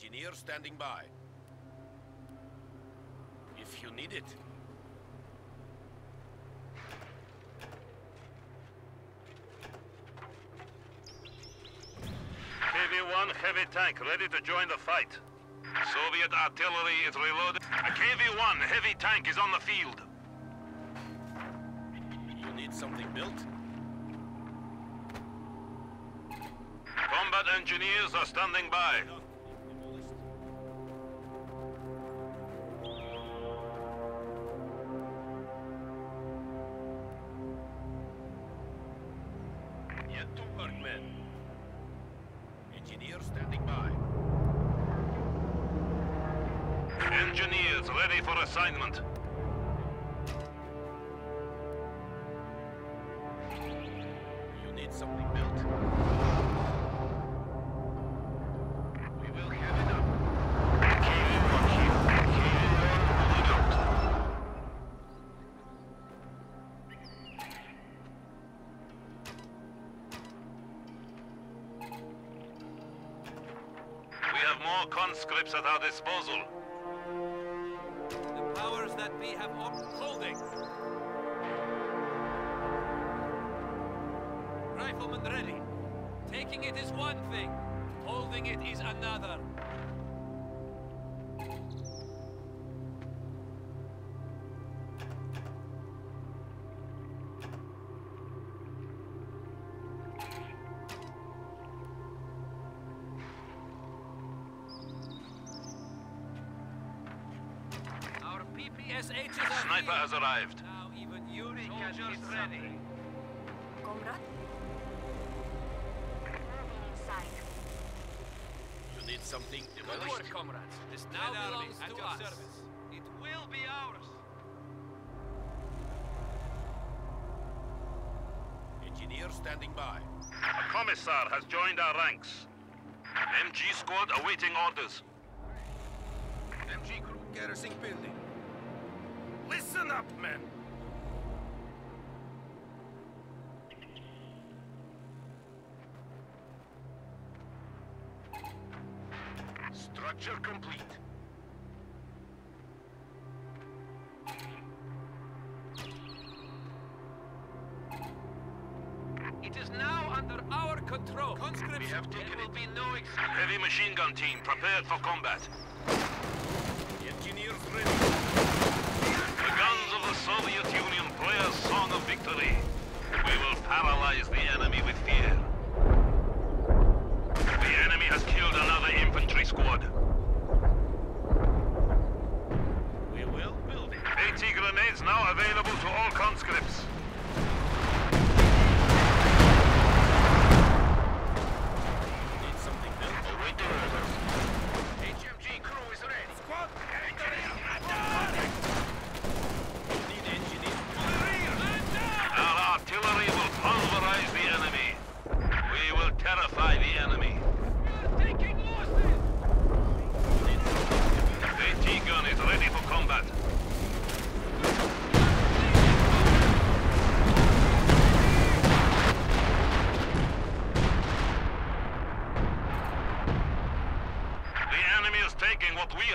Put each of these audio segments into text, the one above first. Engineer standing by. If you need it. KV-1 heavy tank ready to join the fight. Soviet artillery is reloaded. A KV-1 heavy tank is on the field. You need something built? Combat engineers are standing by. Get to work, men. Engineers standing by. Engineers ready for assignment. You need something built? Conscripts at our disposal. The powers that be have holding. Rifleman ready. Taking it is one thing. Holding it is another. Sniper has arrived. Now even Yuri can hit ready. Comrade? Inside. You need something demolished? Good work, comrades. This now belongs to us. Service. It will be ours. Engineer standing by. A commissar has joined our ranks. MG squad awaiting orders. MG crew garrison building. Listen up, men! Structure complete. It is now under our control. Conscripts, we have taken it. There will be no excuse. Heavy machine gun team prepared for combat. The engineers ready. Soviet Union players' song of victory. We will paralyze the enemy with fear. The enemy has killed another infantry squad. We will build it. 80 grenades now available to all conscripts.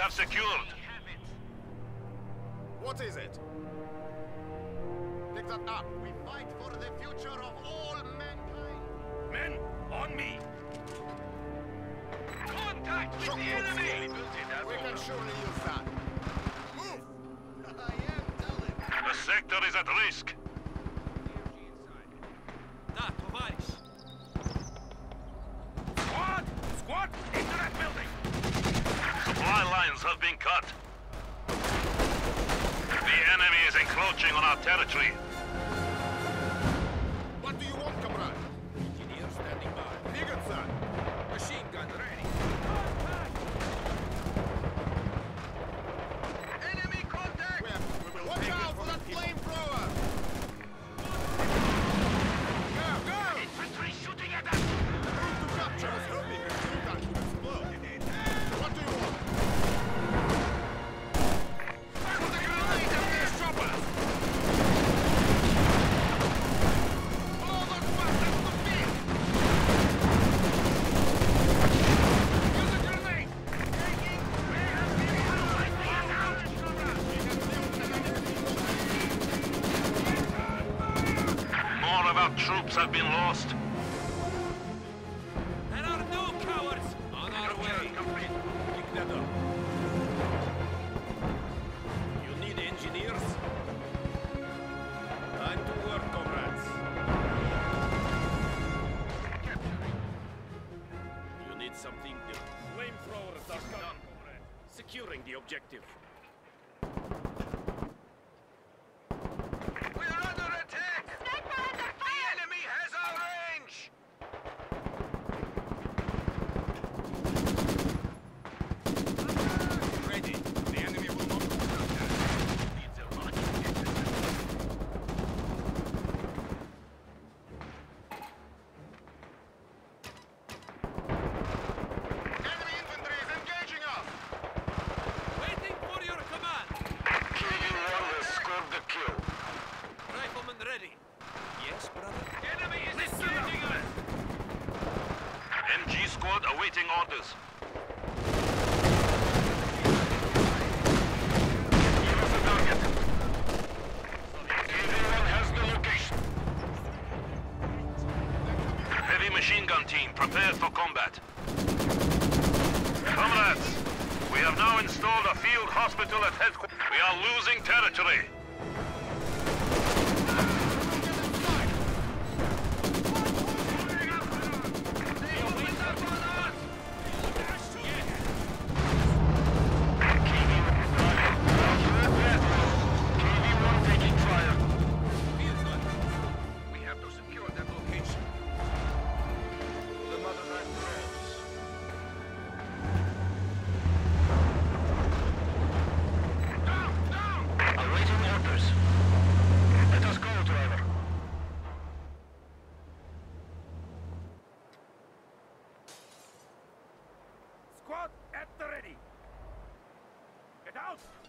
Secured. What is it? Pick that up. We fight for the future of all mankind. Men, on me. Contact with the enemy. We can surely use that. Move. I am telling you. The sector is at risk. Not twice. Squad, squad, into that building. Supply lines have been cut. The enemy is encroaching on our territory. What do you want, comrade? Engineer standing by. Nigatsan! Machine gun ready. Contact! Enemy contact! We will watch out for that flamethrower! Go, go! Infantry shooting at us! Move to capture! What do you want? Put the grenade at their choppers! ships have been lost. That ought to do, cowards! On our way. Complete. Pick that up. You need engineers? Time to work, comrades. You need something new. Flamethrowers are gone, comrades. Securing the objective. Awaiting orders. KV-1 has the location. Heavy machine gun team, prepare for combat. Comrades, we have now installed a field hospital at headquarters. We are losing territory.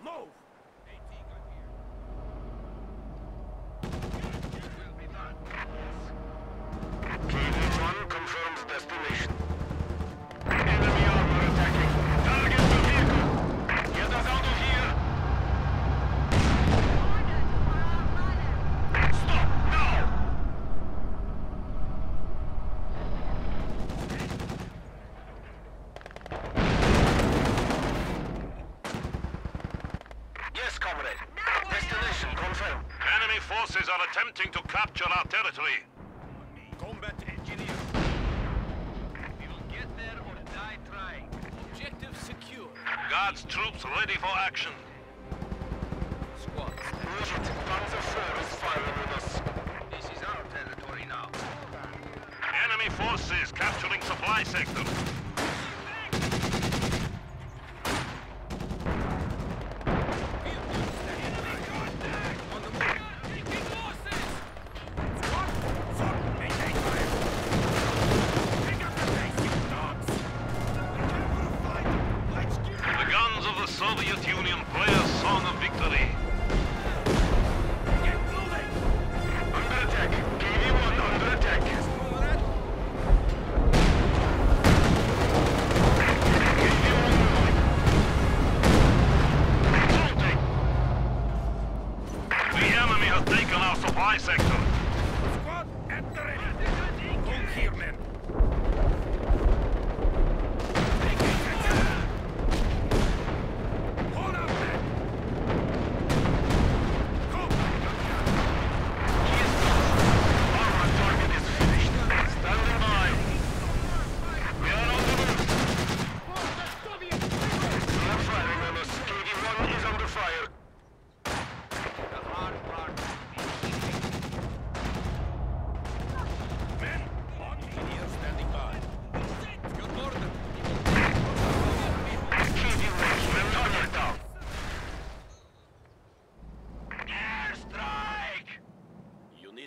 Move! KV-1 confirms destination. Enemy armor attacking. Target the vehicle! Get us out of here! Stop! Now! Enemy forces are attempting to capture our territory. Combat engineer. We will get there or die trying. Objective secure. Guards troops ready for action. Squads. Roger. Panzer IV is firing with us. This is our territory now. Enemy forces capturing supply sector.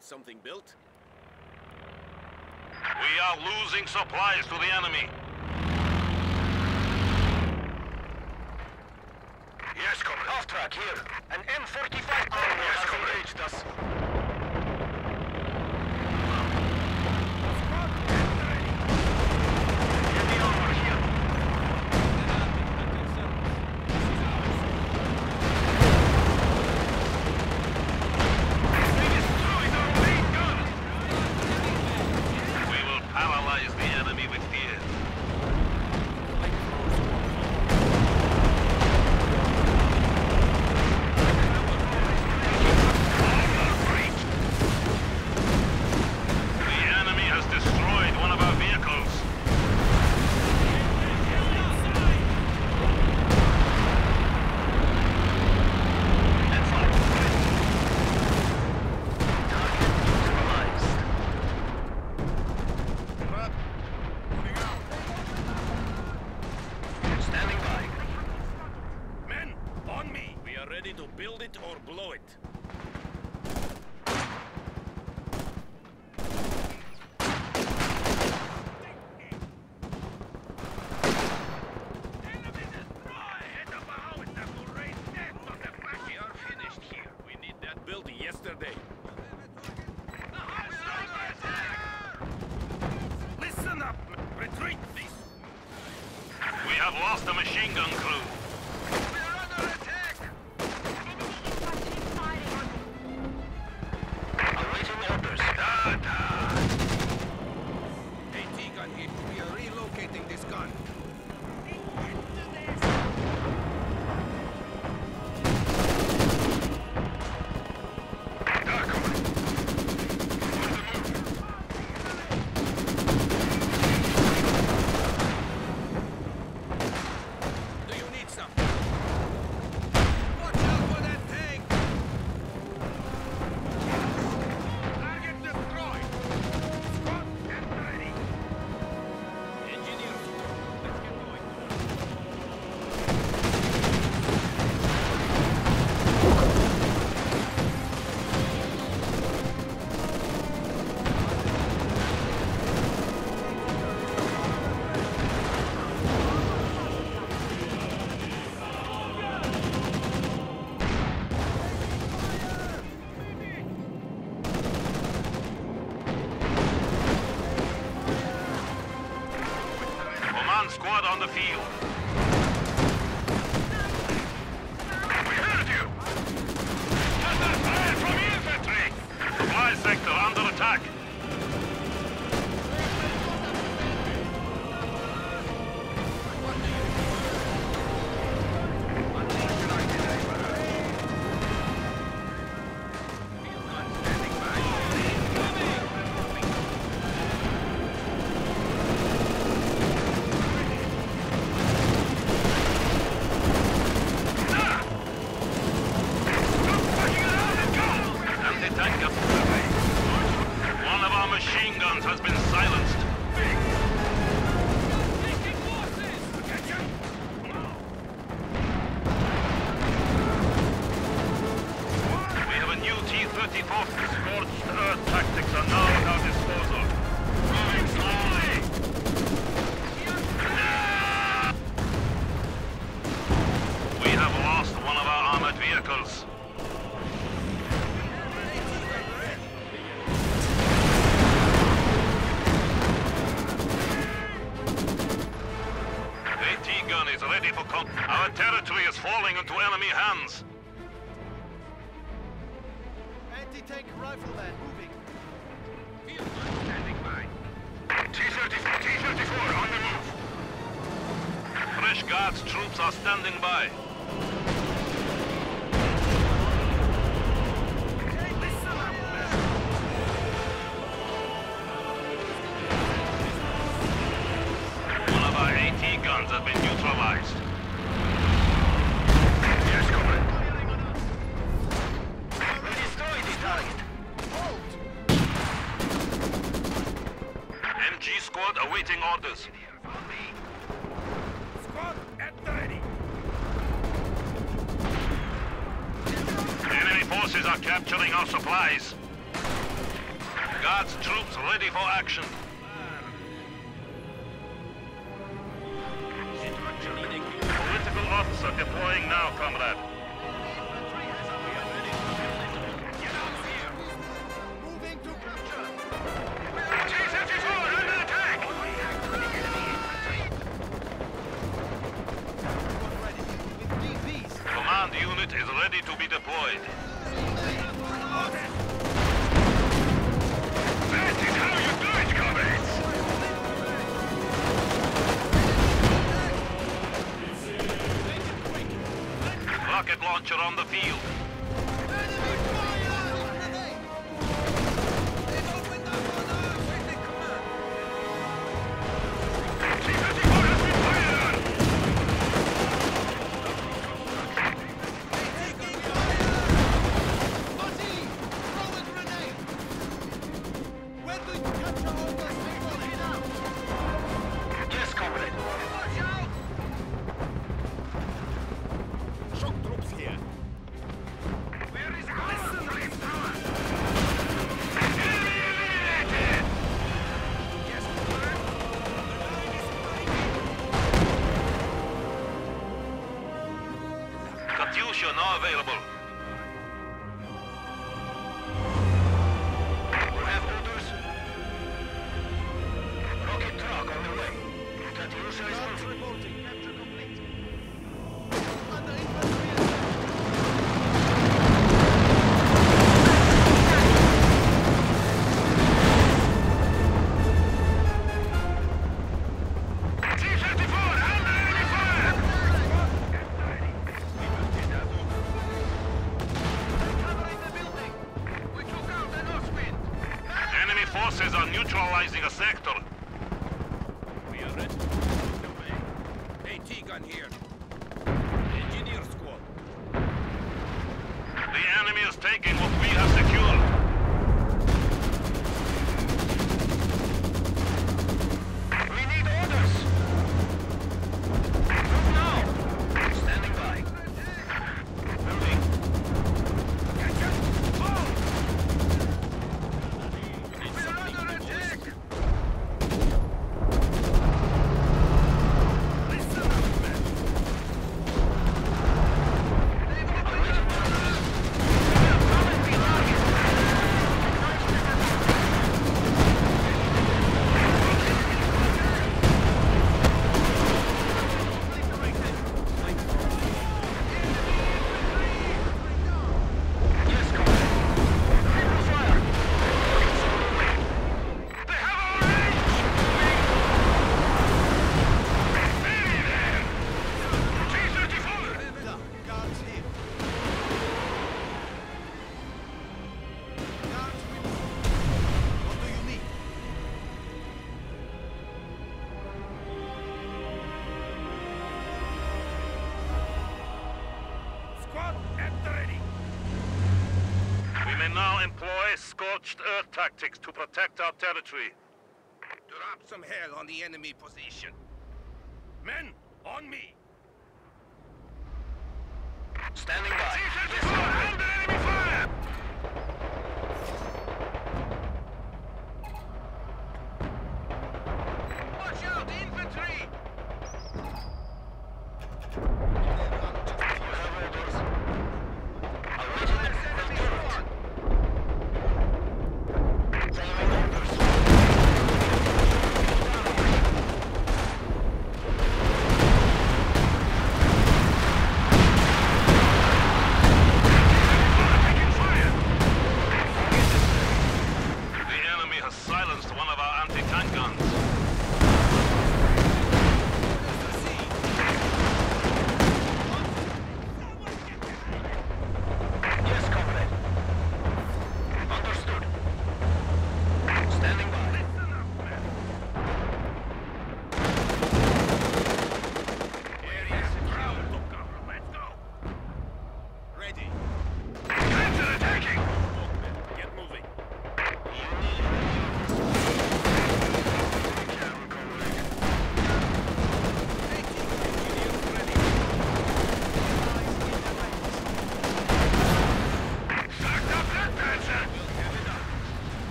Something built? We are losing supplies to the enemy. Yes, comrade. Off track here. An M45 has engaged us. Thank you. or blow it. Squad on the field. Our territory is falling into enemy hands. Anti-tank rifleman moving. Field standing by. T-34 on the move. Fresh Guards troops are standing by. One of our AT guns has been neutralized. MG squad awaiting orders. Squad at the ready. Enemy forces are capturing our supplies. Guards troops ready for action. Political officer deploying now, comrade. Unit is ready to be deployed. That is how you do it, comrades! Rocket launcher on the field. Ratio now available. We have orders. Rocket truck on the way. That user is moving. Capture complete. Under infantry attack. T-34 under enemy fire. They're covering the building. We took out the north wind. Enemy forces are neutralizing a sector. Gun here. Engineer squad. The enemy is taking what we have secured. We need orders. Move now. Standing by. Building. We are under attack. Scorched earth tactics to protect our territory. Drop some hell on the enemy position. Men, on me. Standing by. T-34 under enemy fire! Watch out, infantry!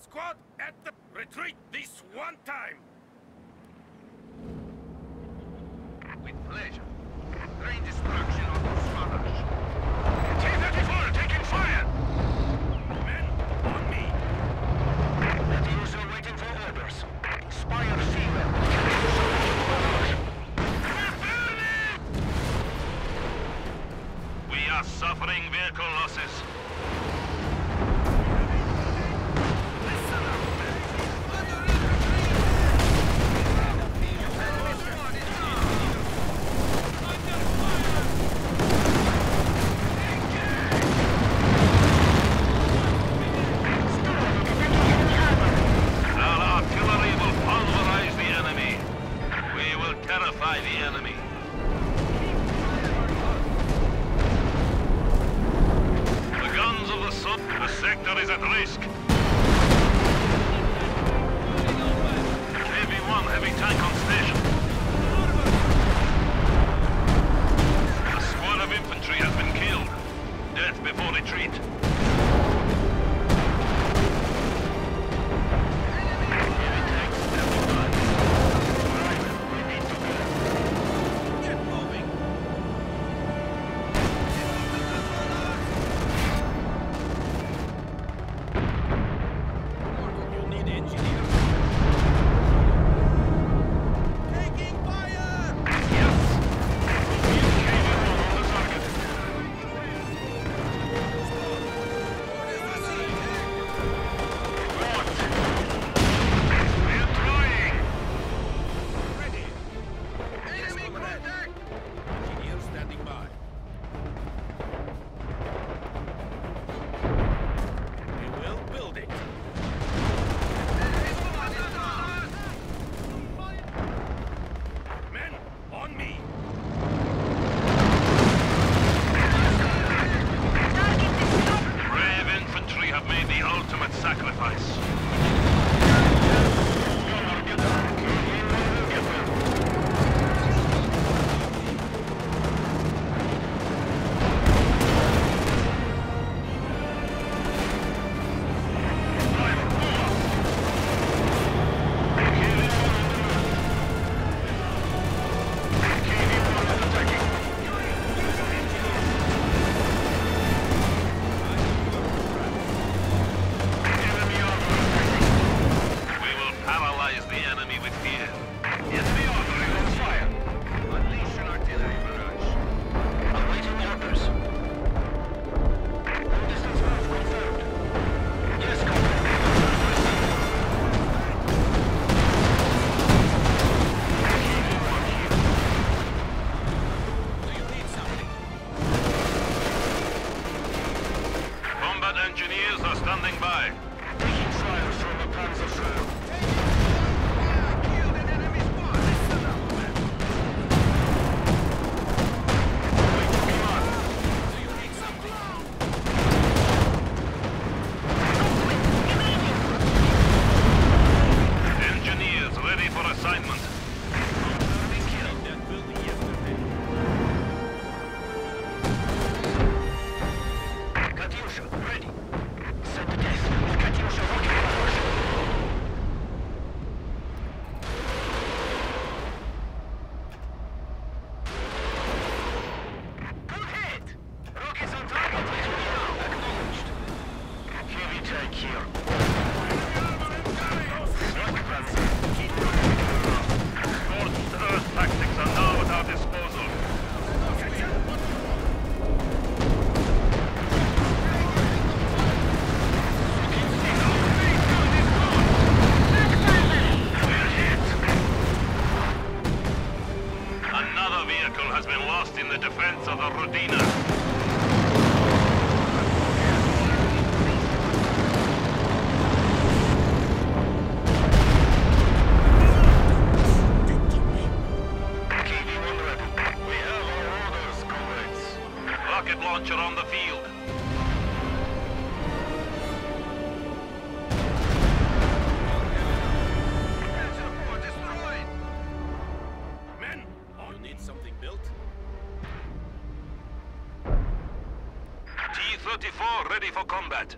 Squad at the retreat this one time. With pleasure. Rain destruction on the Smarage. T-34 taking fire. Men on me. That user waiting for orders. Spire fever. We are suffering vehicle losses. Enemy takes them. Panzer standing by. Taking fire from the Panzer shell. Killed an enemy spot. Do you need something? Engineers ready for assignment. Launcher on the field. Destroyed. Men, all need something built. T-34 ready for combat.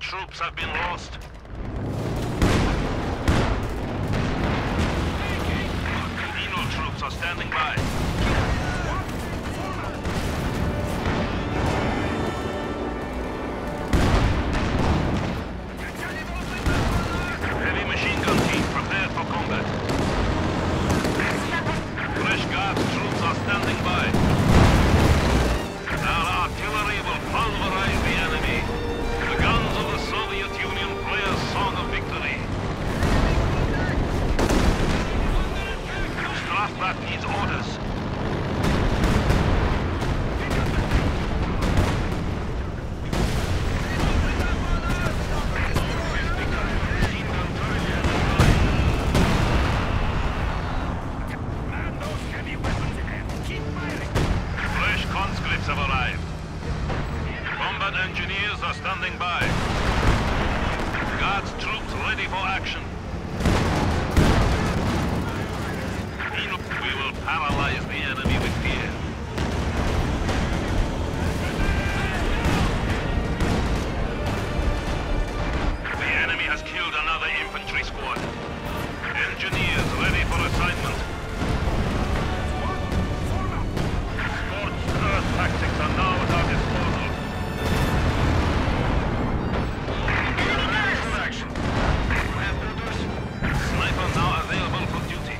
Troops have been lost. Penal troops are standing by. standing by. Guards troops ready for action. We will paralyze the enemy with fear. The enemy has killed another infantry squad. Engineers ready for assignment. Scorched earth tactics are now at our disposal. Action. Snipers now available for duty.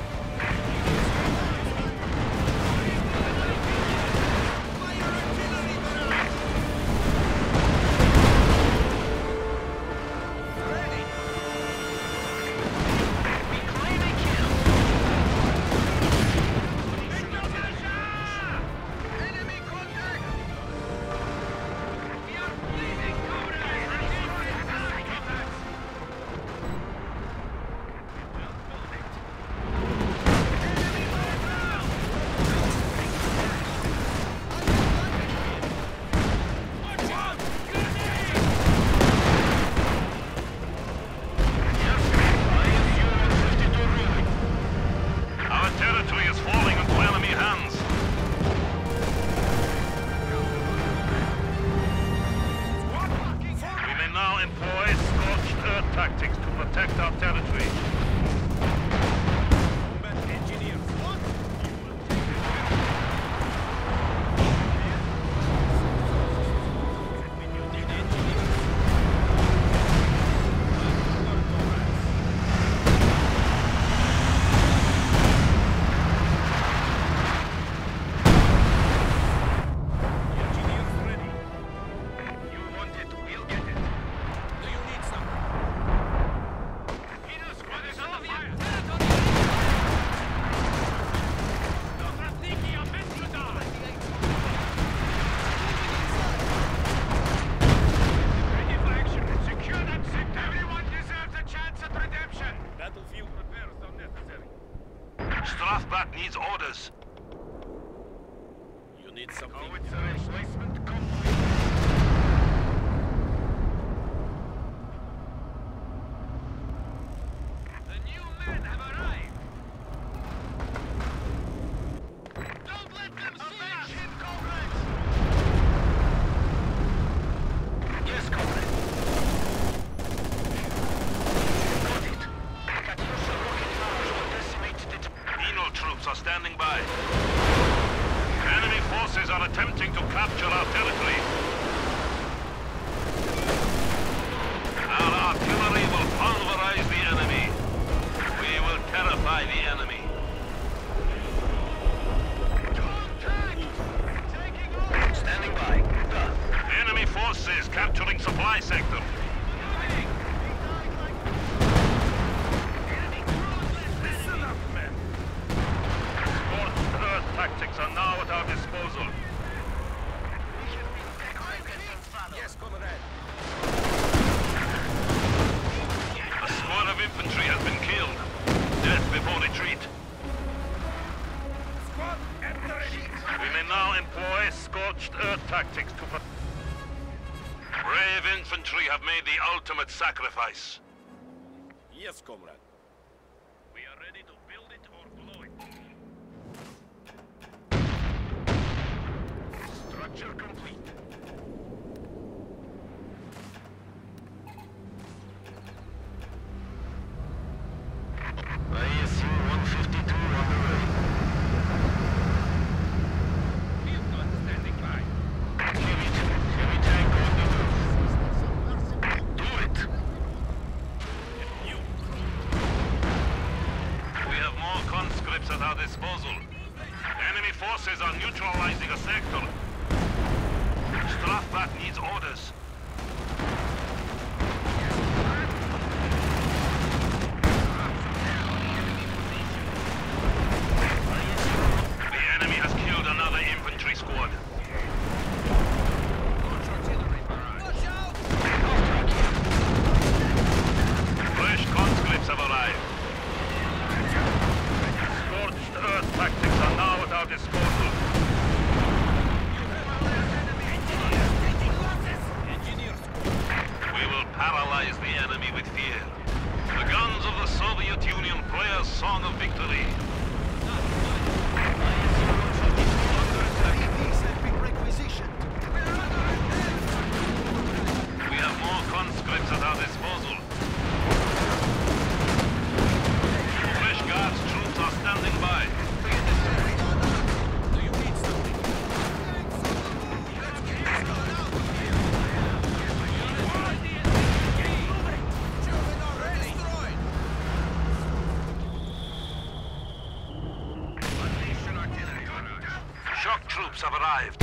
Sacrifice. Yes, comrade. We are ready to build it or blow it. Structure complete. ISU-152 on the way. Field gun standing by. Heavy tank on the roof. Conscripts at our disposal. Enemy forces are neutralizing a sector. Strafbat needs orders. The enemy has killed another infantry squad. Fresh conscripts have arrived. Earth tactics are now at our disposal. paralyze the enemy with fear. The guns of the Soviet Union play a song of victory. We have more conscripts at our disposal. Fresh Guards troops are standing by. Do you need something? Shock troops have arrived.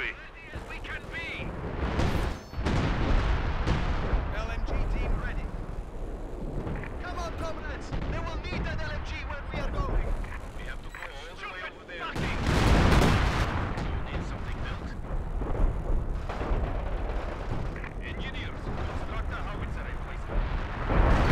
country. We can be. LMG team ready. Come on, comrades. They will need that LMG where we are going. We have to go all the way over there. Do you need something built? Engineers, construct a howitzer replacement.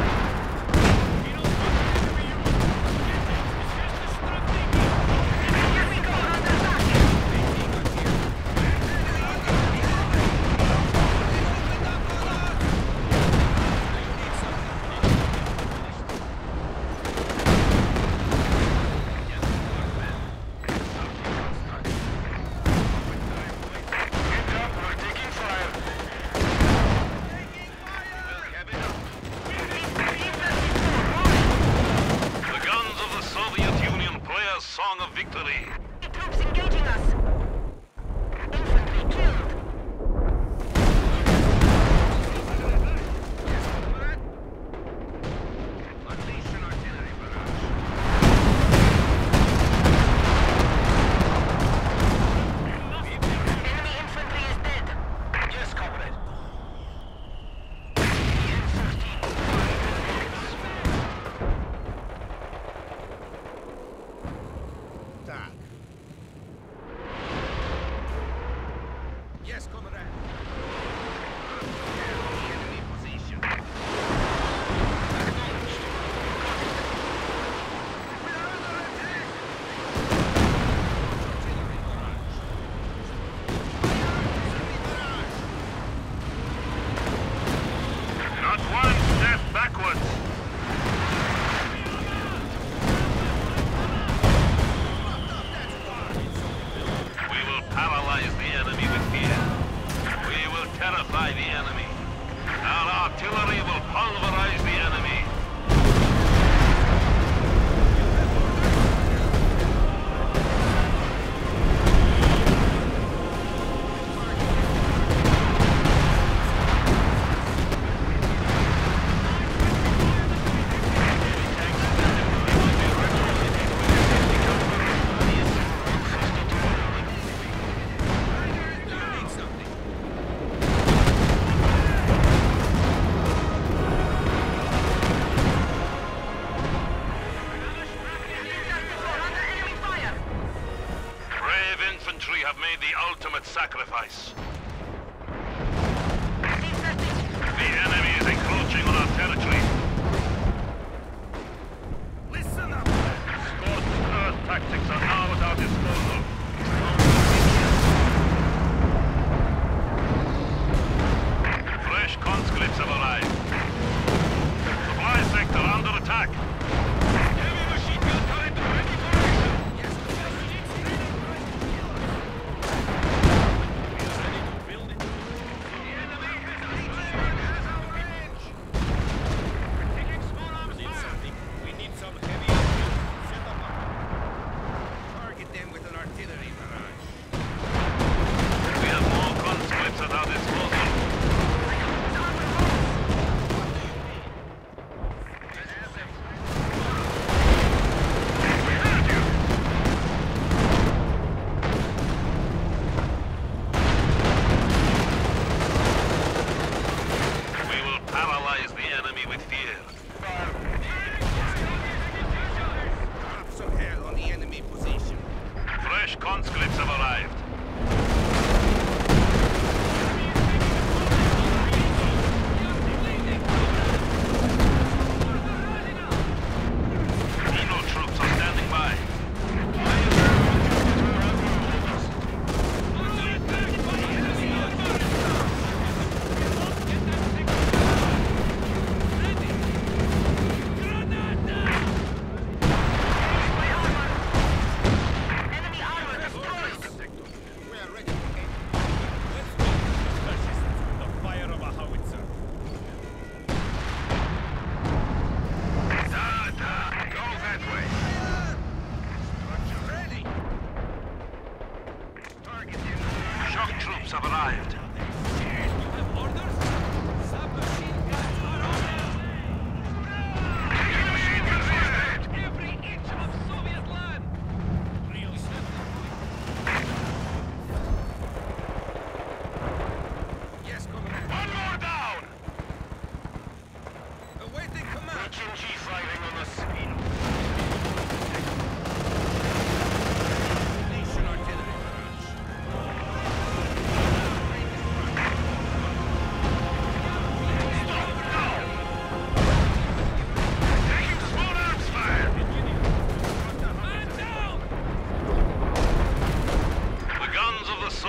Sacrifice. The enemy is encroaching on our territory. Listen up! Scorched earth tactics are now at our disposal. Fresh conscripts have arrived. Supply sector under attack. Heavy machine gun turret ready for action.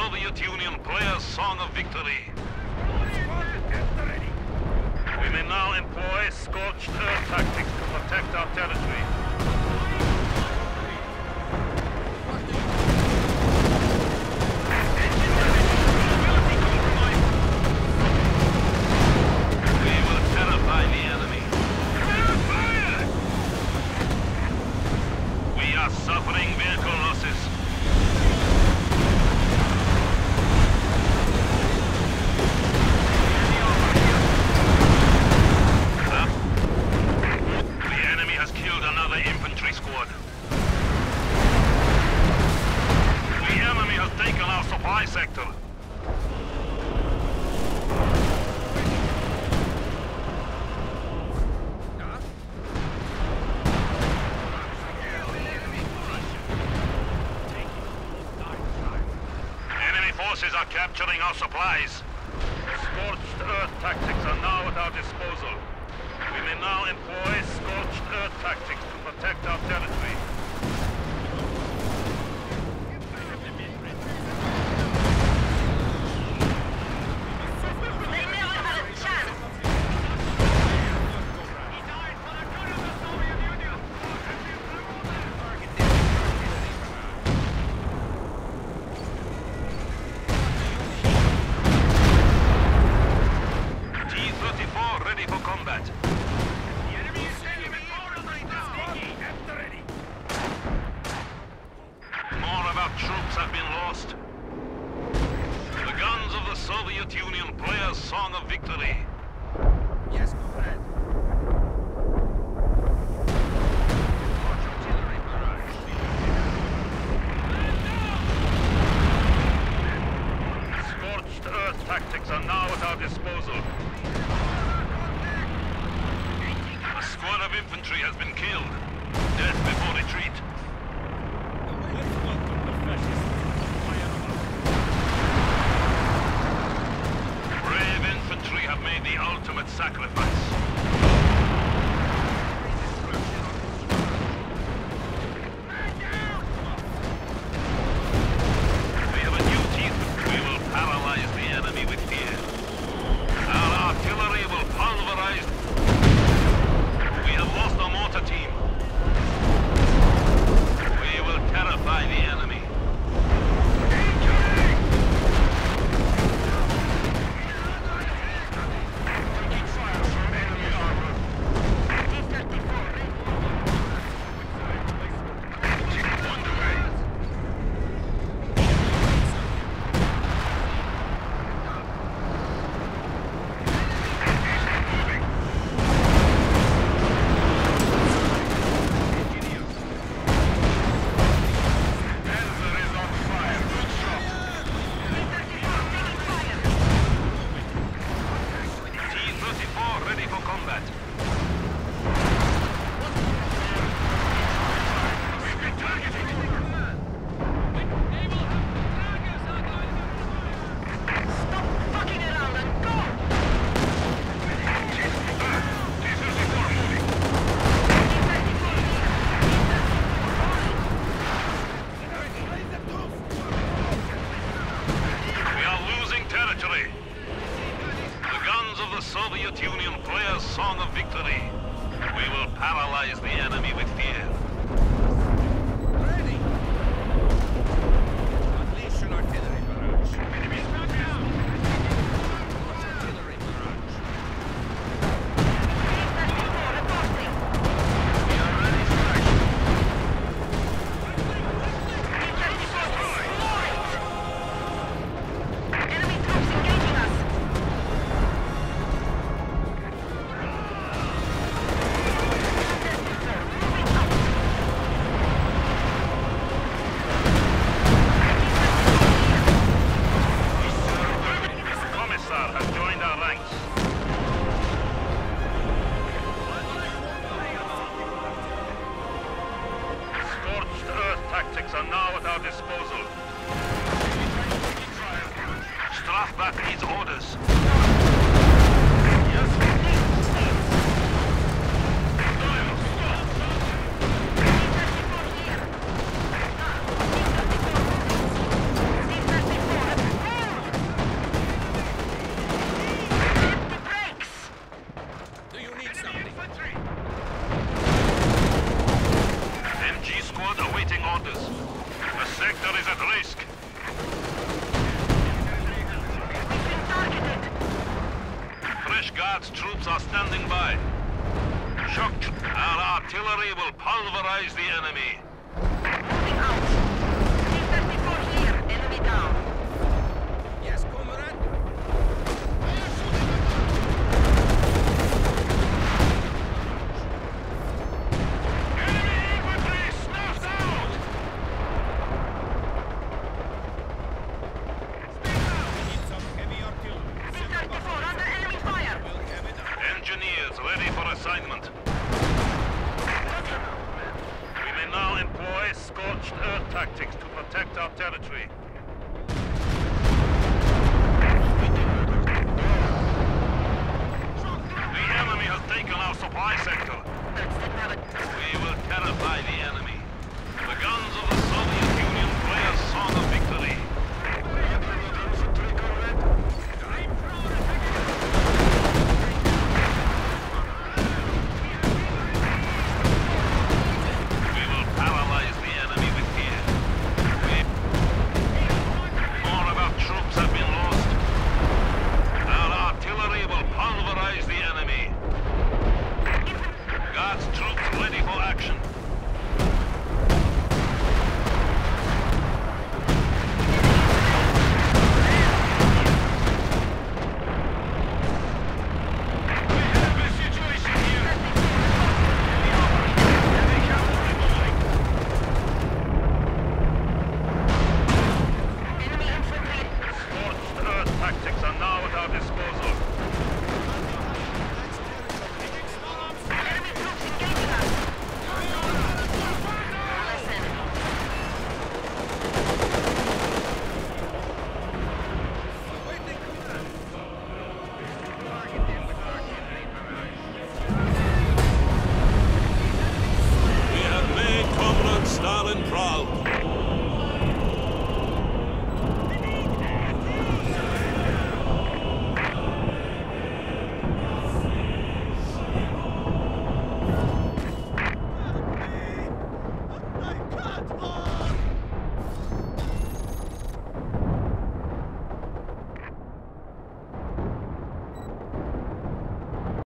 Soviet Union play a song of victory. We may now employ scorched earth tactics to protect our territory. Capturing our supplies. Scorched earth tactics are now at our disposal. We may now employ scorched earth tactics to protect our territory. Guards troops are standing by. Our artillery will pulverize the enemy. Moving out. T-34 here. Enemy down. Yes, comrade. Enemy infantry snuffed out. We need some heavy artillery. T-34 under enemy fire. Engineers ready for assignment. Scorched earth tactics to protect our territory. The enemy has taken our supply sector.